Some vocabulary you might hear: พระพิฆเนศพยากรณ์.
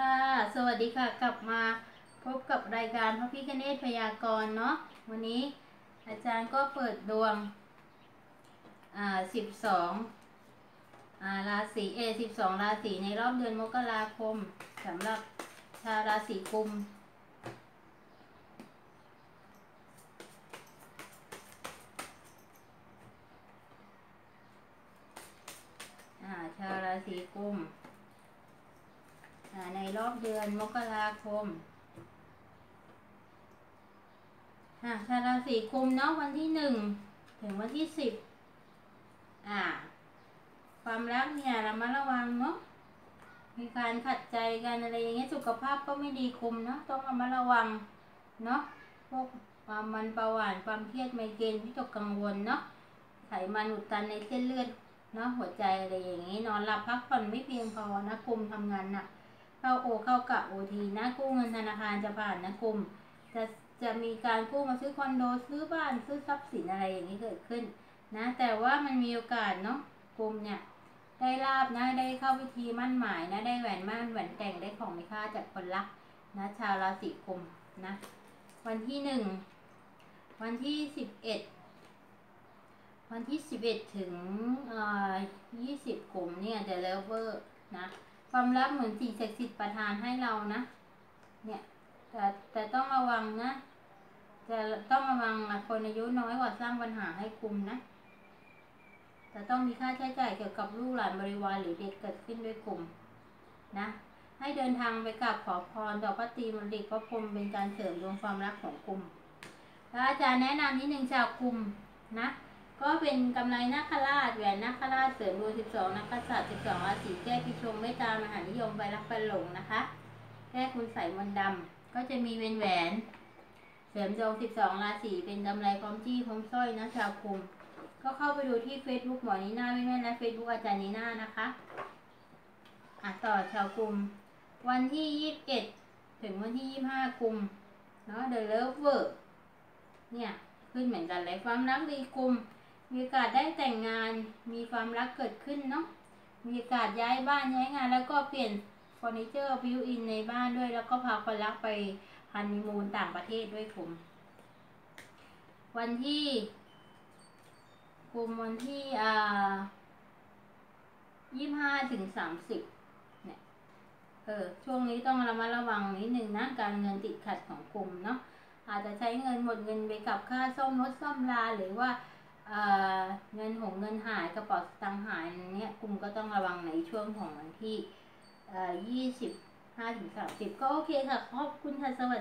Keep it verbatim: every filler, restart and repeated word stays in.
ค่ะสวัสดีค่ะกลับมาพบกับรายการพระพิฆเนศพยากรณ์เนาะวันนี้อาจารย์ก็เปิดดวงอ่าสิบสองอ่าราศีเอสิบสองราศีในรอบเดือนมกราคมสำหรับชาวราศีกุมอ่าชาวราศีกุมในรอบเดือนมกราคมชาวราศีกุมเนาะวันที่หนึ่งถึงวันที่สิบอ่าความรักเนี่ยระมัดระวังเนาะมีการขัดใจกันอะไรอย่างเงี้ยสุขภาพก็ไม่ดีคุมเนาะต้องระมัดระวังเนาะพวกความมันเบาหวานความเครียดไมเกรนวิตกกังวลเนาะไขมันอุดตันในเส้นเลือดเนาะหัวใจอะไรอย่างงี้นอนหลับพักผ่อนไม่เพียงพอนะคุมทำงานหนักเข้าโอเข้ากะโอทีนะกู้เงินธนาคารจะผ่านนะคุมจะจะมีการกู้มาซื้อคอนโดซื้อบ้านซื้อทรัพย์สินอะไรอย่างนี้เกิดขึ้นนะแต่ว่ามันมีโอกาสเนาะคุมเนี่ยได้ลาบนะได้เข้าพิธีมั่นหมายนะได้แหวนมั่นแหวนแต่งได้ของมีค่าจากคนรักนะชาวราศีกุมนะวันที่หนึ่งวันที่สิบเอ็ดวันที่สิบเอ็ดถึงยี่สิบกุมเนี่ยจะเลเวอร์นะความรักเหมือนสิ่งศักดิ์สิทธิ์ประทานให้เรานะเนี่ยแต่แต่ต้องระวังนะจะต้องระวังคนอายุน้อยกว่าสร้างปัญหาให้คุมนะจะต้องมีค่าใช้จ่ายเกี่ยวกับลูกหลานบริวารหรือเด็กเกิดขึ้นด้วยกลุ่มนะให้เดินทางไปกราบขอพรต่อพระตรีมุรติพระพรหมเป็นการเสริมดวงความรักของกลุ่มแล้วอาจารย์แนะนำนิดนึงชาวกลุ่มนะก็เป็นกำไรนาคราชแหวนนาคราชเสริมดวงสิบสองนักกษัตริย์สิบสองราศีแก้ปีชงเมตตามหานิยมไปรักไปหลงนะคะแก้คุณใส่มนต์ดำก็จะมีเป็นแหวนเสริมดวงสิบสองราศีเป็นกำไรพร้อมจี้พร้อมสร้อยนะชาวกลุ่มก็เข้าไปดูที่ เฟซบุ๊ก หมอนีน่าไม่แม่และ เฟซบุ๊ก อาจารย์นีน่านะคะอ่ะต่อชาวกุมวันที่ยี่สิบเอ็ดถึงวันที่ยี่สิบห้ากุมเนาะ The Lover เนี่ยขึ้นเหมือนกันเลยความรักดีกุมมีโอกาสได้แต่งงานมีความรักเกิดขึ้นเนาะมีโอกาสย้ายบ้านย้ายงานแล้วก็เปลี่ยนเฟอร์นิเจอร์บิวอินในบ้านด้วยแล้วก็พาคนรักไปฮันนีมูนต่างประเทศด้วยกุมวันที่กุมวันที่อ่ายี่สิบห้าถึงสามสิบเนี่ยเออช่วงนี้ต้องระมัดระวังนิดนึงนะการเงินติดขัดของกลุ่มเนาะอาจจะใช้เงินหมดเงินไปกับค่าซ่อมรถซ่อมลาหรือว่าเอ่อเงินหงเงินหายกระเป๋าตังหายเนี่ยกลุ่มก็ต้องระวังในช่วงของวันที่เอ่อยี่สิบห้าถึงสามสิบก็โอเคค่ะขอบคุณค่ะสวัสดี